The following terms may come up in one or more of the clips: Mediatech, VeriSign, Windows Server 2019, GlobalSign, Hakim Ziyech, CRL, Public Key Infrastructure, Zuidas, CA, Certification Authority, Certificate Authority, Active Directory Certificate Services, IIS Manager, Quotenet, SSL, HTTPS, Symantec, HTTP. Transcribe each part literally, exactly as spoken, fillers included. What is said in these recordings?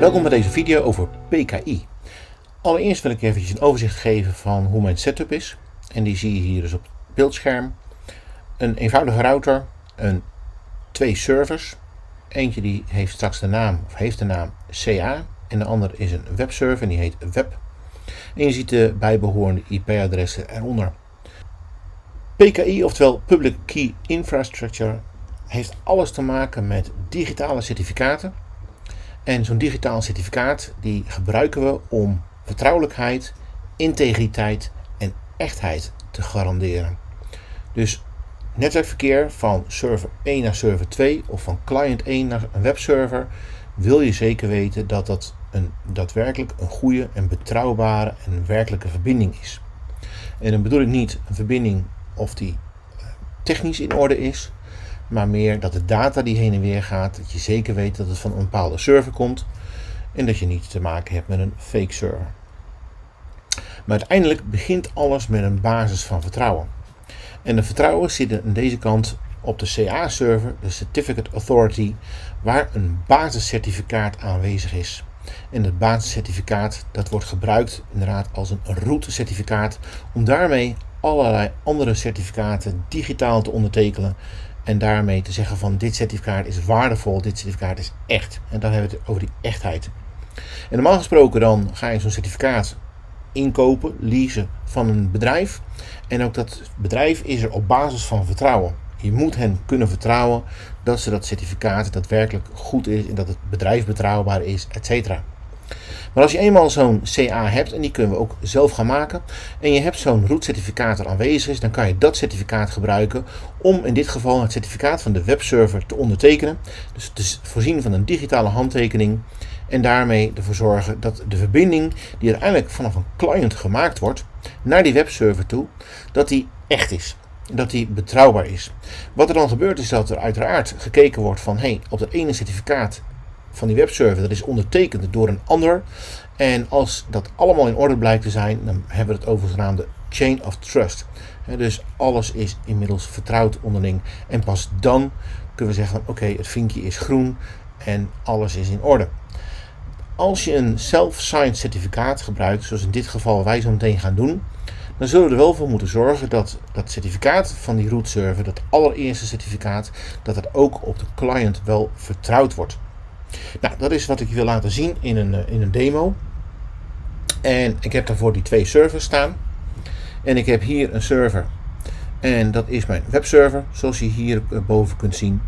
Welkom bij deze video over P K I. Allereerst wil ik eventjes een overzicht geven van hoe mijn setup is. En die zie je hier dus op het beeldscherm. Een eenvoudige router, een, twee servers. Eentje die heeft straks de naam, of heeft de naam C A. En de andere is een webserver en die heet Web. En je ziet de bijbehorende I P-adressen eronder. P K I, oftewel Public Key Infrastructure, heeft alles te maken met digitale certificaten. En zo'n digitaal certificaat die gebruiken we om vertrouwelijkheid, integriteit en echtheid te garanderen. Dus netwerkverkeer van server één naar server twee of van client één naar een webserver wil je zeker weten dat dat een, daadwerkelijk een goede en betrouwbare en werkelijke verbinding is. En dan bedoel ik niet een verbinding of die technisch in orde is, maar meer dat de data die heen en weer gaat, dat je zeker weet dat het van een bepaalde server komt en dat je niet te maken hebt met een fake server. Maar uiteindelijk begint alles met een basis van vertrouwen. En de vertrouwen zit aan deze kant op de C A-server, de Certificate Authority, waar een basiscertificaat aanwezig is. En dat basiscertificaat dat wordt gebruikt inderdaad als een routecertificaat om daarmee allerlei andere certificaten digitaal te ondertekenen. En daarmee te zeggen van dit certificaat is waardevol, dit certificaat is echt. En dan hebben we het over die echtheid. En normaal gesproken dan ga je zo'n certificaat inkopen, leasen van een bedrijf. En ook dat bedrijf is er op basis van vertrouwen. Je moet hen kunnen vertrouwen dat ze dat certificaat daadwerkelijk goed is en dat het bedrijf betrouwbaar is, et cetera. Maar als je eenmaal zo'n C A hebt, en die kunnen we ook zelf gaan maken, en je hebt zo'n route-certificaat er aanwezig is, dan kan je dat certificaat gebruiken om in dit geval het certificaat van de webserver te ondertekenen. Dus het is voorzien van een digitale handtekening en daarmee ervoor zorgen dat de verbinding die uiteindelijk vanaf een client gemaakt wordt naar die webserver toe, dat die echt is. Dat die betrouwbaar is. Wat er dan gebeurt is dat er uiteraard gekeken wordt van hé, hey, op dat ene certificaat van die webserver, dat is ondertekend door een ander. En als dat allemaal in orde blijkt te zijn, dan hebben we het over de genaamde chain of trust. Dus alles is inmiddels vertrouwd onderling. En pas dan kunnen we zeggen, oké, okay, het vinkje is groen en alles is in orde. Als je een self-signed certificaat gebruikt, zoals in dit geval wij zo meteen gaan doen, dan zullen we er wel voor moeten zorgen dat dat certificaat van die root server, dat allereerste certificaat, dat het ook op de client wel vertrouwd wordt. Nou, dat is wat ik je wil laten zien in een, in een demo. En ik heb daarvoor die twee servers staan. En ik heb hier een server. En dat is mijn webserver, zoals je hier boven kunt zien.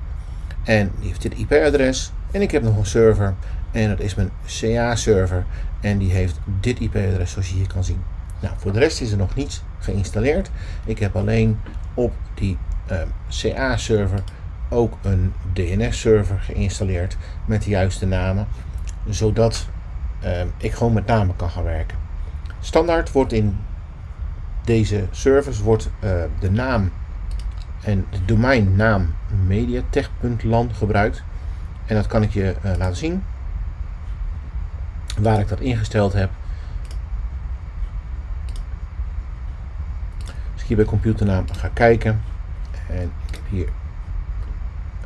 En die heeft dit I P-adres. En ik heb nog een server. En dat is mijn C A-server. En die heeft dit I P-adres, zoals je hier kan zien. Nou, voor de rest is er nog niets geïnstalleerd. Ik heb alleen op die uh, C A-server ook een D N S-server geïnstalleerd met de juiste namen, zodat eh, ik gewoon met namen kan gaan werken. Standaard wordt in deze servers wordt, eh, de naam en de domeinnaam mediatech punt lan gebruikt. En dat kan ik je eh, laten zien, waar ik dat ingesteld heb. Als ik hier bij computernaam ga kijken en ik heb hier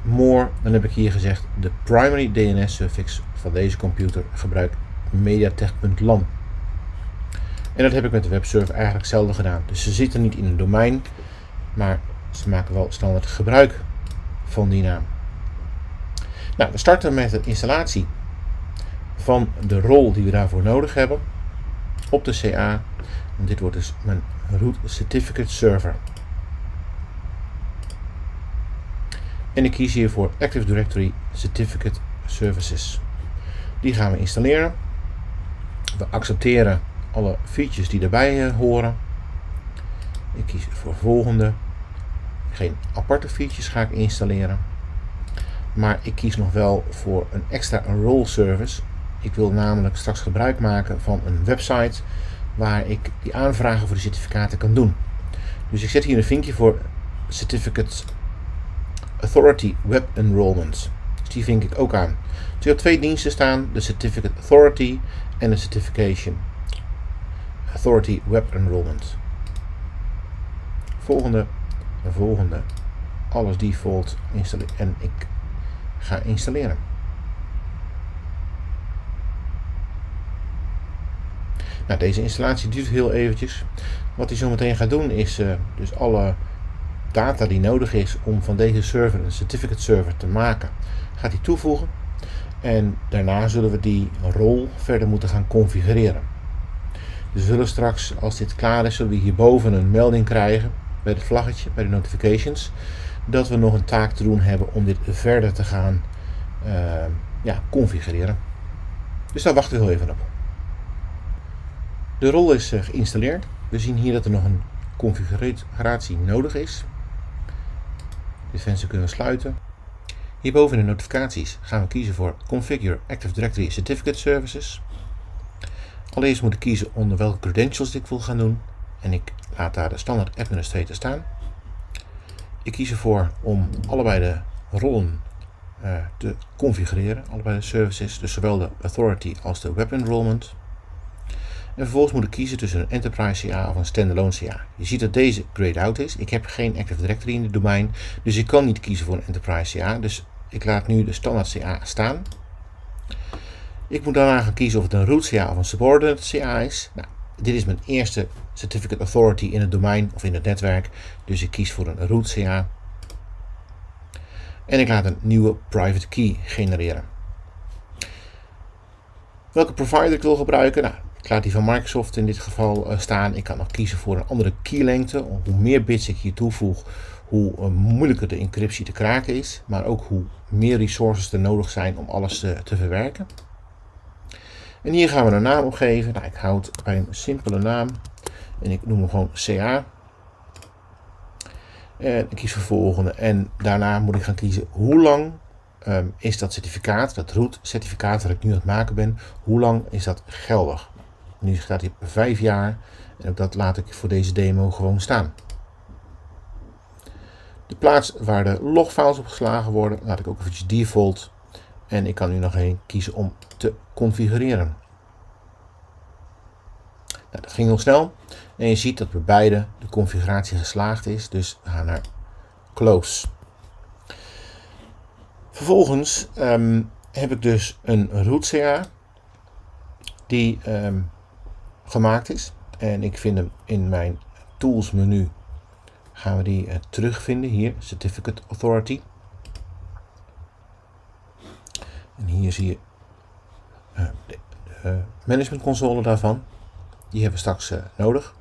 more, dan heb ik hier gezegd de primary D N S suffix van deze computer gebruikt mediatech punt lan. En dat heb ik met de webserver eigenlijk hetzelfde gedaan. Dus ze zitten niet in een domein, maar ze maken wel standaard gebruik van die naam. Nou, we starten met de installatie van de rol die we daarvoor nodig hebben op de C A. En dit wordt dus mijn root certificate server. En ik kies hier voor Active Directory Certificate Services. Die gaan we installeren. We accepteren alle features die daarbij horen. Ik kies voor volgende. Geen aparte features ga ik installeren. Maar ik kies nog wel voor een extra role service. Ik wil namelijk straks gebruik maken van een website waar ik die aanvragen voor de certificaten kan doen. Dus ik zet hier een vinkje voor Certificate Authority Web Enrollments. Dus die vink ik ook aan. Dus je hebt twee diensten staan, de Certificate Authority en de Certification Authority Web Enrollment. Volgende, volgende, alles default installeren en ik ga installeren. Nou, deze installatie duurt heel eventjes. Wat hij zo meteen gaat doen is uh, dus alle data die nodig is om van deze server een certificate server te maken, gaat hij toevoegen. En daarna zullen we die rol verder moeten gaan configureren. Dus we zullen straks, als dit klaar is, zullen we hierboven een melding krijgen bij het vlaggetje, bij de notifications, dat we nog een taak te doen hebben om dit verder te gaan uh, ja, configureren. Dus daar wachten we heel even op. De rol is geïnstalleerd. We zien hier dat er nog een configuratie nodig is. Dit venster kunnen we sluiten. Hierboven in de notificaties gaan we kiezen voor Configure Active Directory Certificate Services. Allereerst moet ik kiezen onder welke credentials ik wil gaan doen. En ik laat daar de standaard administrator staan. Ik kies ervoor om allebei de rollen uh, te configureren, allebei de services, dus zowel de Authority als de Web Enrollment. En vervolgens moet ik kiezen tussen een Enterprise C A of een Standalone C A. Je ziet dat deze grayed out is. Ik heb geen Active Directory in het domein, dus ik kan niet kiezen voor een Enterprise C A. Dus ik laat nu de standaard C A staan. Ik moet daarna gaan kiezen of het een root C A of een subordinate C A is. Nou, dit is mijn eerste Certificate Authority in het domein of in het netwerk, dus ik kies voor een root C A. En ik laat een nieuwe private key genereren. Welke provider ik wil gebruiken? Nou, ik laat die van Microsoft in dit geval uh, staan. Ik kan nog kiezen voor een andere keylengte. Hoe meer bits ik hier toevoeg, hoe uh, moeilijker de encryptie te kraken is. Maar ook hoe meer resources er nodig zijn om alles uh, te verwerken. En hier gaan we een naam opgeven. Nou, ik houd bij een simpele naam. En ik noem hem gewoon C A. En ik kies voor volgende. En daarna moet ik gaan kiezen hoe lang um, is dat certificaat, dat root certificaat dat ik nu aan het maken ben, hoe lang is dat geldig? Nu staat hier vijf jaar en ook dat laat ik voor deze demo gewoon staan. De plaats waar de logfiles op geslagen worden laat ik ook eventjes default en ik kan nu nog één kiezen om te configureren. Nou, dat ging heel snel en je ziet dat bij beide de configuratie geslaagd is, dus we gaan naar close. Vervolgens um, heb ik dus een root C A die um, gemaakt is en ik vind hem in mijn tools menu, gaan we die uh, terugvinden hier, Certificate Authority. En hier zie je uh, de, de management console daarvan, die hebben we straks uh, nodig.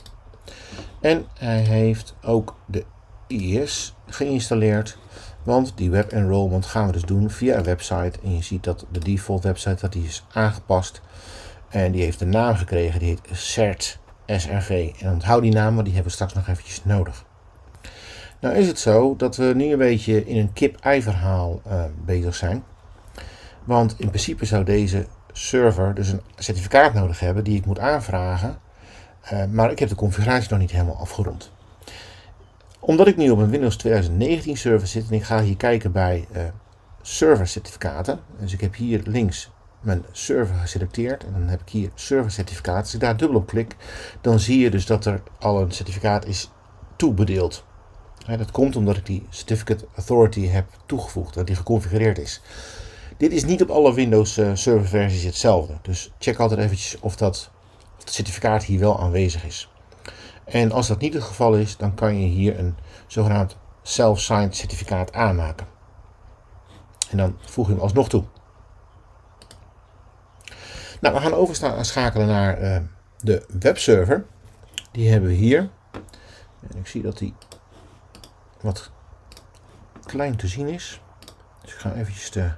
En hij heeft ook de I I S geïnstalleerd, want die web enrollment gaan we dus doen via een website en je ziet dat de default website dat die is aangepast. En die heeft een naam gekregen, die heet Cert, S R G. En onthoud die naam, want die hebben we straks nog eventjes nodig. Nou is het zo dat we nu een beetje in een kip-ei verhaal uh, bezig zijn. Want in principe zou deze server dus een certificaat nodig hebben die ik moet aanvragen. Uh, maar ik heb de configuratie nog niet helemaal afgerond. Omdat ik nu op een Windows twintig negentien server zit en ik ga hier kijken bij uh, server certificaten. Dus ik heb hier links mijn server geselecteerd en dan heb ik hier server certificaat. Als ik daar dubbel op klik, dan zie je dus dat er al een certificaat is toebedeeld. Dat komt omdat ik die Certificate Authority heb toegevoegd, dat die geconfigureerd is. Dit is niet op alle Windows server versies hetzelfde, dus check altijd eventjes of dat of het certificaat hier wel aanwezig is. En als dat niet het geval is, dan kan je hier een zogenaamd self-signed certificaat aanmaken. En dan voeg je hem alsnog toe. Nou, we gaan overschakelen naar uh, de webserver. Die hebben we hier. En ik zie dat die wat klein te zien is. Dus ik ga eventjes de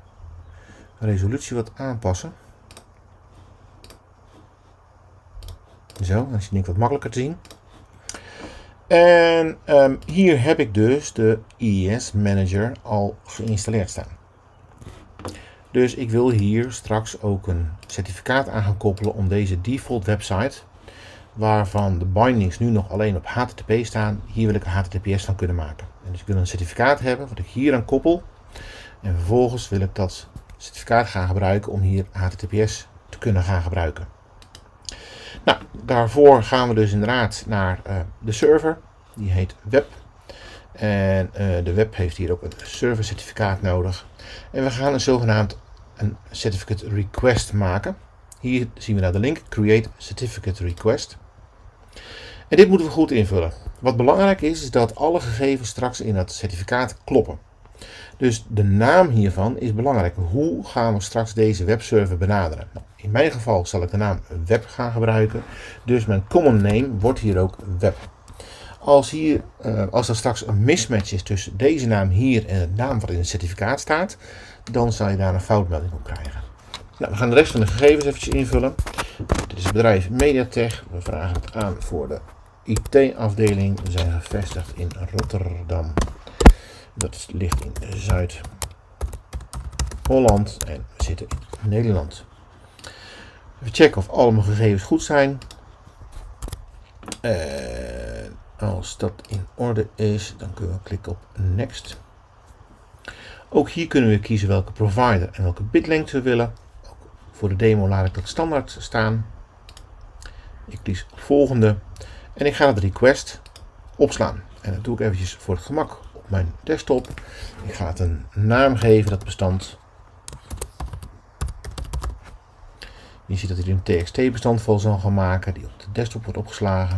resolutie wat aanpassen. Zo, dan is die wat makkelijker te zien. En um, hier heb ik dus de I I S Manager al geïnstalleerd staan. Dus ik wil hier straks ook een certificaat aan gaan koppelen om deze default website, waarvan de bindings nu nog alleen op H T T P staan, hier wil ik een H T T P S van kunnen maken. En dus ik wil een certificaat hebben wat ik hier aan koppel en vervolgens wil ik dat certificaat gaan gebruiken om hier H T T P S te kunnen gaan gebruiken. Nou, daarvoor gaan we dus inderdaad naar uh, de server, die heet Web. En uh, de web heeft hier ook een servercertificaat nodig. En we gaan een zogenaamd een certificate request maken. Hier zien we daar de link Create Certificate Request. En dit moeten we goed invullen. Wat belangrijk is, is dat alle gegevens straks in dat certificaat kloppen. Dus de naam hiervan is belangrijk. Hoe gaan we straks deze webserver benaderen? Nou, in mijn geval zal ik de naam web gaan gebruiken. Dus mijn common name wordt hier ook web. Als, hier, eh, als er straks een mismatch is tussen deze naam hier en de naam wat in het certificaat staat, dan zal je daar een foutmelding op krijgen. Nou, we gaan de rest van de gegevens eventjes invullen. Dit is het bedrijf Mediatech. We vragen het aan voor de I T-afdeling. We zijn gevestigd in Rotterdam. Dat ligt in Zuid-Holland en we zitten in Nederland. Even checken of alle mijn gegevens goed zijn. En als dat in orde is, dan kunnen we klikken op Next. Ook hier kunnen we kiezen welke provider en welke bitlengte we willen. Ook voor de demo laat ik dat standaard staan. Ik kies volgende. En ik ga het request opslaan. En dat doe ik eventjes voor het gemak op mijn desktop. Ik ga het een naam geven, dat bestand. Je ziet dat hij een T X T-bestand vol zal gaan maken, die op de desktop wordt opgeslagen.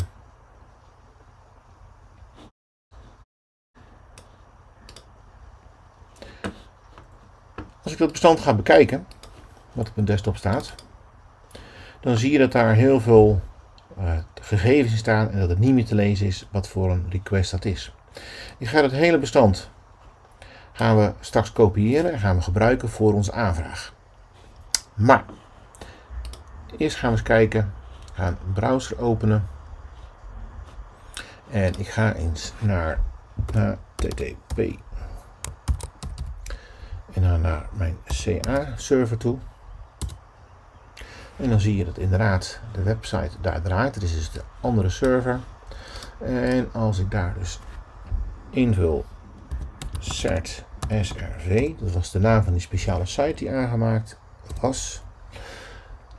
Als ik dat bestand ga bekijken, wat op mijn desktop staat, dan zie je dat daar heel veel uh, gegevens in staan en dat het niet meer te lezen is wat voor een request dat is. Ik ga dat hele bestand gaan we straks kopiëren en gaan we gebruiken voor onze aanvraag. Maar eerst gaan we eens kijken, ik ga een browser openen en ik ga eens naar H T T P en dan naar mijn C A-server toe. En dan zie je dat inderdaad de website daar draait. Dit is dus de andere server. En als ik daar dus invul cert S R V, dat was de naam van die speciale site die aangemaakt was,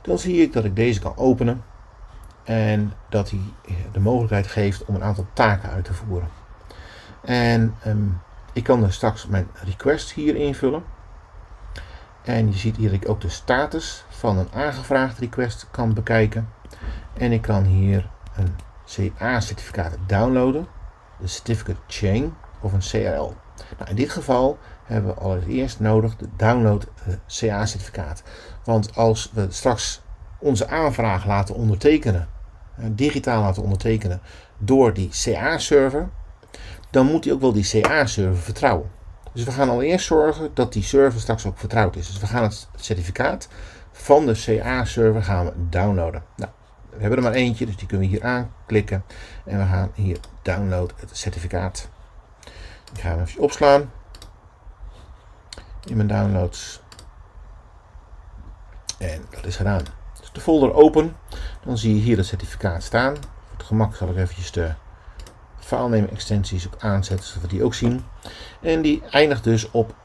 dan zie ik dat ik deze kan openen en dat hij de mogelijkheid geeft om een aantal taken uit te voeren. En um, ik kan dus straks mijn request hier invullen. En je ziet hier dat ik ook de status van een aangevraagd request kan bekijken. En ik kan hier een C A-certificaat downloaden. De Certificate Chain of een C R L. Nou, in dit geval hebben we allereerst nodig de download C A-certificaat. Want als we straks onze aanvraag laten ondertekenen, digitaal laten ondertekenen door die C A-server, dan moet hij ook wel die C A-server vertrouwen. Dus we gaan allereerst zorgen dat die server straks ook vertrouwd is. Dus we gaan het certificaat van de C A-server gaan we downloaden. Nou, we hebben er maar eentje, dus die kunnen we hier aanklikken. En we gaan hier download het certificaat. Die gaan we even opslaan. In mijn downloads. En dat is gedaan. Dus de folder open. Dan zie je hier het certificaat staan. Voor het gemak zal ik eventjes de filename extensies ook aanzetten, zodat we die ook zien. En die eindigt dus op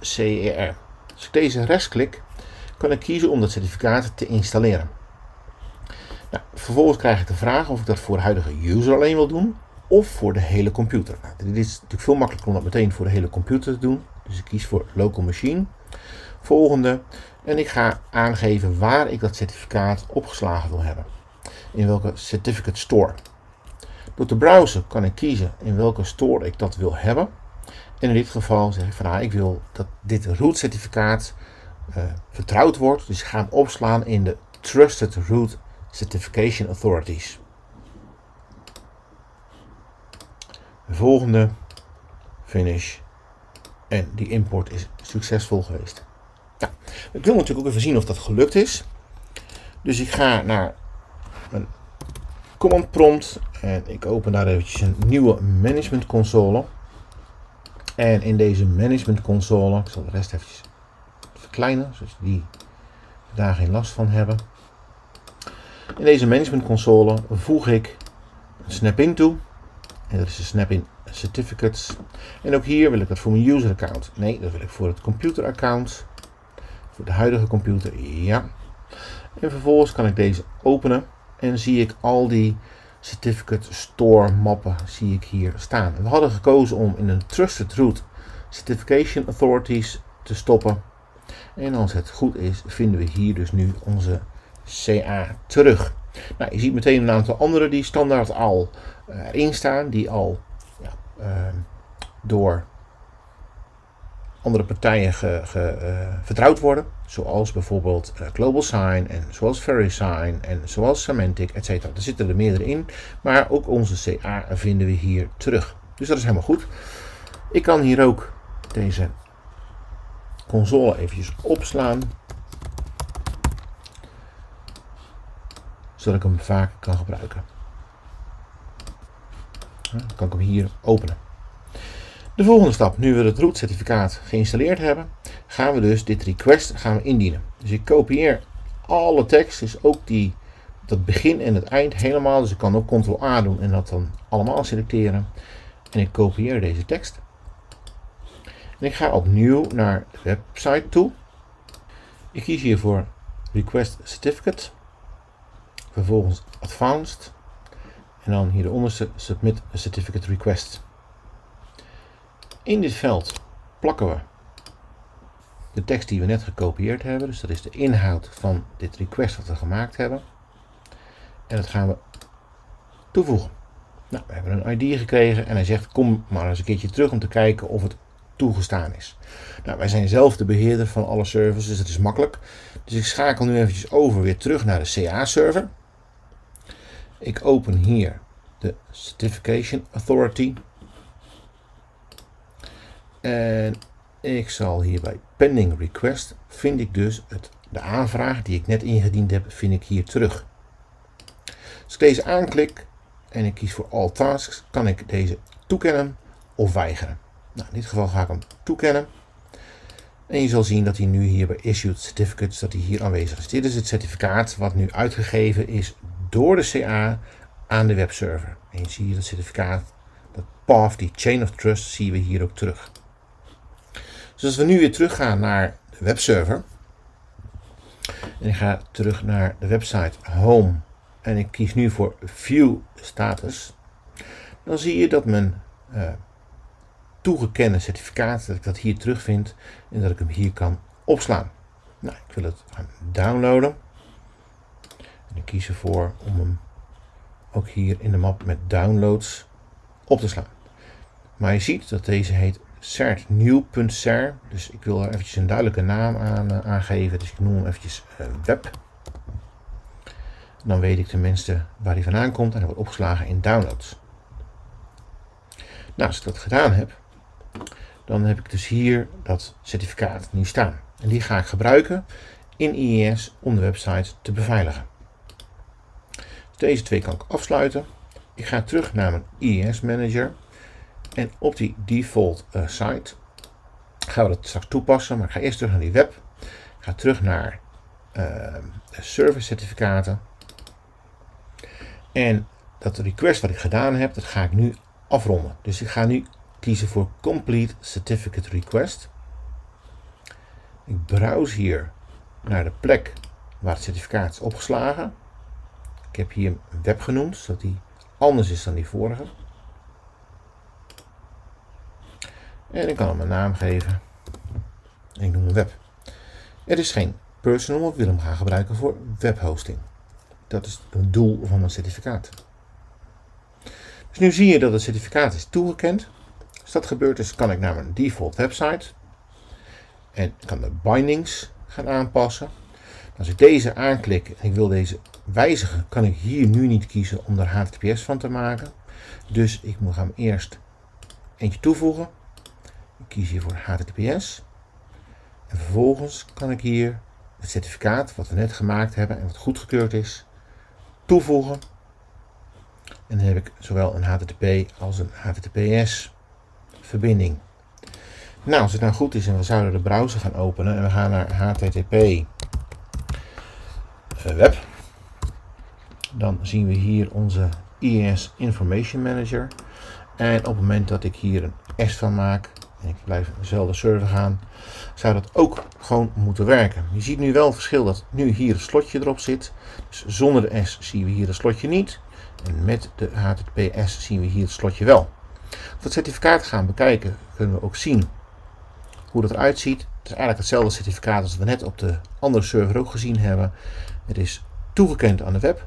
.cer. Als ik deze rechtsklik, kan ik kiezen om dat certificaat te installeren. Nou, vervolgens krijg ik de vraag of ik dat voor de huidige user alleen wil doen of voor de hele computer. Nou, dit is natuurlijk veel makkelijker om dat meteen voor de hele computer te doen. Dus ik kies voor Local Machine. Volgende. En ik ga aangeven waar ik dat certificaat opgeslagen wil hebben. In welke Certificate Store. Door te browsen kan ik kiezen in welke store ik dat wil hebben. En in dit geval zeg ik van nou, ik wil dat dit root certificaat uh, vertrouwd wordt. Dus ik ga hem opslaan in de Trusted Root Certification Authorities. De volgende, finish. En die import is succesvol geweest. Nou, ik wil natuurlijk ook even zien of dat gelukt is. Dus ik ga naar mijn command prompt en ik open daar eventjes een nieuwe management console. En in deze management console, ik zal de rest even verkleinen, zodat die daar geen last van hebben. In deze management console voeg ik een snap-in toe. En dat is de snap-in certificates. En ook hier wil ik dat voor mijn user account. Nee, dat wil ik voor het computer account. Voor de huidige computer, ja. En vervolgens kan ik deze openen. En zie ik al die certificate store mappen zie ik hier staan. We hadden gekozen om in een trusted root certification authorities te stoppen. En als het goed is, vinden we hier dus nu onze C A terug. Nou, je ziet meteen een aantal andere die standaard al uh, erin staan, die al ja, uh, door andere partijen ge, ge, uh, vertrouwd worden, zoals bijvoorbeeld uh, GlobalSign en zoals VeriSign en zoals Symantec, et cetera. Er zitten er meerdere in, maar ook onze C A vinden we hier terug. Dus dat is helemaal goed. Ik kan hier ook deze console eventjes opslaan, zodat ik hem vaker kan gebruiken. Dan kan ik hem hier openen. De volgende stap, nu we het root certificaat geïnstalleerd hebben, gaan we dus dit request gaan we indienen. Dus ik kopieer alle tekst, dus ook die, dat begin en het eind helemaal. Dus ik kan ook control A doen en dat dan allemaal selecteren. En ik kopieer deze tekst. En ik ga opnieuw naar de website toe. Ik kies hier voor Request Certificate. Vervolgens Advanced. En dan hier de onderste Submit a Certificate Request. In dit veld plakken we de tekst die we net gekopieerd hebben. Dus dat is de inhoud van dit request dat we gemaakt hebben. En dat gaan we toevoegen. Nou, we hebben een I D gekregen en hij zegt kom maar eens een keertje terug om te kijken of het toegestaan is. Nou, wij zijn zelf de beheerder van alle servers, dus dat is makkelijk. Dus ik schakel nu eventjes over weer terug naar de C A-server. Ik open hier de Certificate Authority. En ik zal hier bij Pending Request, vind ik dus het, de aanvraag die ik net ingediend heb, vind ik hier terug. Als ik deze aanklik en ik kies voor All Tasks, kan ik deze toekennen of weigeren. Nou, in dit geval ga ik hem toekennen. En je zal zien dat hij nu hier bij Issued Certificates, dat hij hier aanwezig is. Dit is het certificaat wat nu uitgegeven is door de C A aan de webserver. En je ziet hier dat certificaat, dat path, die Chain of Trust, zien we hier ook terug. Dus als we nu weer teruggaan naar de webserver. En ik ga terug naar de website Home. En ik kies nu voor View Status. Dan zie je dat mijn uh, toegekende certificaat, dat ik dat hier terugvind. En dat ik hem hier kan opslaan. Nou, ik wil het gaan downloaden. En ik kies ervoor om hem ook hier in de map met downloads op te slaan. Maar je ziet dat deze heet cert nieuw punt cer, dus ik wil er eventjes een duidelijke naam aan uh, aangeven, dus ik noem hem eventjes uh, web. Dan weet ik tenminste waar hij vandaan komt en hij wordt opgeslagen in downloads. Nou, als ik dat gedaan heb, dan heb ik dus hier dat certificaat nu staan. En die ga ik gebruiken in I I S om de website te beveiligen. Dus deze twee kan ik afsluiten. Ik ga terug naar mijn I I S Manager. En op die default uh, site gaan we dat straks toepassen, maar ik ga eerst terug naar die web. Ik ga terug naar uh, de service certificaten. En dat request wat ik gedaan heb, dat ga ik nu afronden. Dus ik ga nu kiezen voor Complete Certificate Request. Ik browse hier naar de plek waar het certificaat is opgeslagen. Ik heb hier een web genoemd, zodat die anders is dan die vorige. En ik kan hem een naam geven. En ik noem hem web. Er is geen personal, ik wil hem gaan gebruiken voor webhosting. Dat is het doel van mijn certificaat. Dus nu zie je dat het certificaat is toegekend. Als dat gebeurt is, kan ik naar mijn default website. En ik kan de bindings gaan aanpassen. Als ik deze aanklik en ik wil deze wijzigen, kan ik hier nu niet kiezen om er H T T P S van te maken. Dus ik moet hem eerst eentje toevoegen. Ik kies hier voor H T T P S. En vervolgens kan ik hier het certificaat wat we net gemaakt hebben en wat goedgekeurd is, toevoegen. En dan heb ik zowel een H T T P als een H T T P S verbinding. Nou, als het nou goed is en we zouden de browser gaan openen en we gaan naar H T T P web. Dan zien we hier onze I I S Information Manager. En op het moment dat ik hier een S van maak, en ik blijf op dezelfde server gaan, zou dat ook gewoon moeten werken. Je ziet nu wel het verschil dat nu hier een slotje erop zit. Dus zonder de S zien we hier het slotje niet. En met de H T T P S zien we hier het slotje wel. Als we het certificaat gaan bekijken, kunnen we ook zien hoe dat eruit ziet. Het is eigenlijk hetzelfde certificaat als we net op de andere server ook gezien hebben. Het is toegekend aan de web,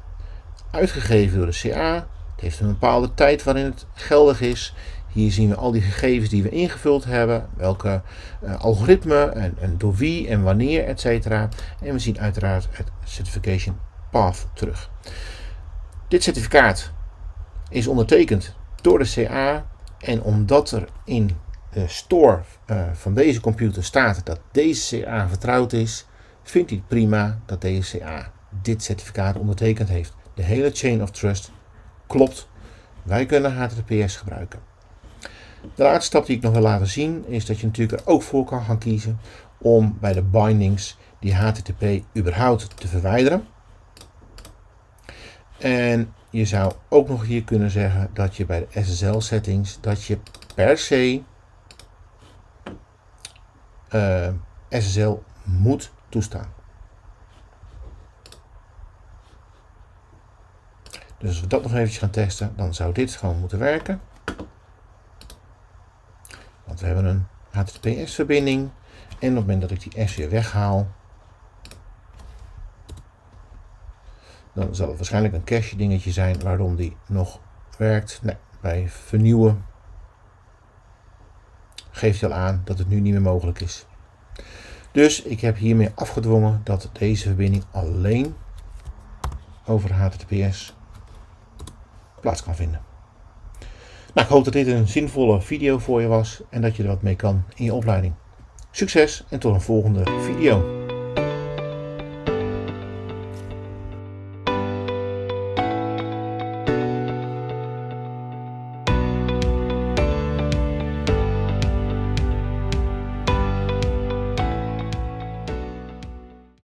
uitgegeven door de C A. Het heeft een bepaalde tijd waarin het geldig is. Hier zien we al die gegevens die we ingevuld hebben, welke uh, algoritme en, en door wie en wanneer, et cetera. En we zien uiteraard het certification path terug. Dit certificaat is ondertekend door de C A en omdat er in de store uh, van deze computer staat dat deze C A vertrouwd is, vindt hij het prima dat deze C A dit certificaat ondertekend heeft. De hele chain of trust klopt. Wij kunnen H T T P S gebruiken. De laatste stap die ik nog wil laten zien is dat je natuurlijk er ook voor kan gaan kiezen om bij de bindings die H T T P überhaupt te verwijderen. En je zou ook nog hier kunnen zeggen dat je bij de S S L settings dat je per se uh, S S L moet toestaan. Dus als we dat nog eventjes gaan testen, dan zou dit gewoon moeten werken. Want we hebben een H T T P S-verbinding en op het moment dat ik die S weer weghaal, dan zal het waarschijnlijk een cache dingetje zijn waarom die nog werkt. Nee, bij vernieuwen geeft hij al aan dat het nu niet meer mogelijk is. Dus ik heb hiermee afgedwongen dat deze verbinding alleen over H T T P S plaats kan vinden. Nou, ik hoop dat dit een zinvolle video voor je was en dat je er wat mee kan in je opleiding. Succes en tot een volgende video.